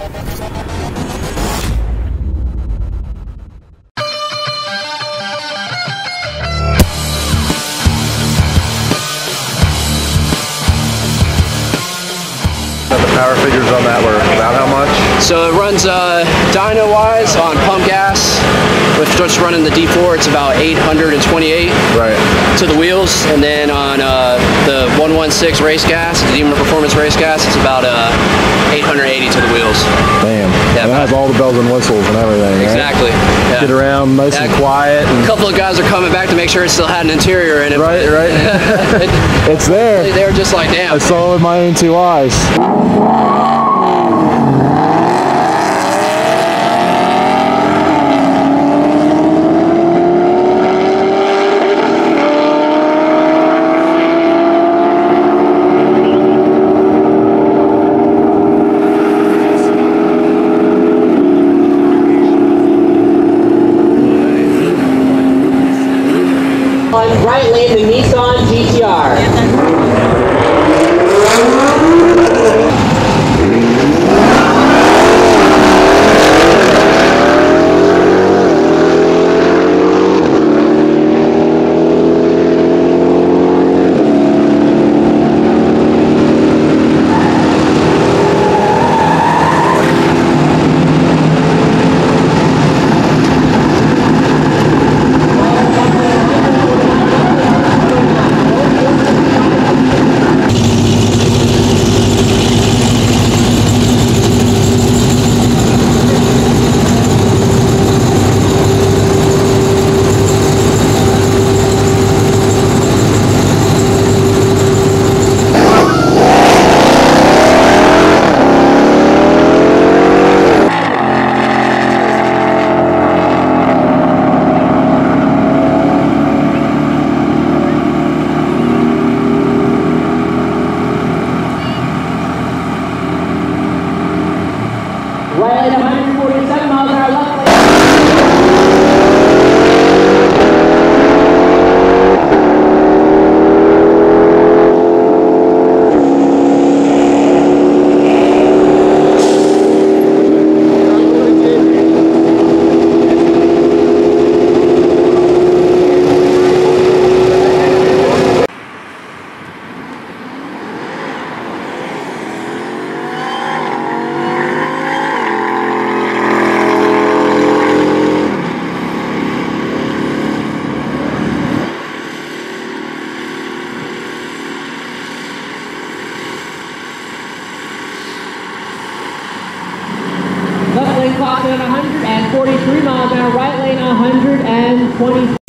Power figures on that were about how much? So it runs dyno-wise on pump gas, with just running the D4, it's about 828 right to the wheels, and then on the 116 race gas, the Demon Performance Race Gas, it's about 880 to the wheels. Damn. Yeah, and it has all the bells and whistles and everything. Exactly. Right? Yeah. Get around, nice and quiet. And a couple of guys are coming back to make sure it still had an interior in it. Right, right. It's there. They were just like, damn. I saw it with my own two eyes. On right lane, the Nissan GTR. Left lane clocked in 143 miles an hour, right lane 120.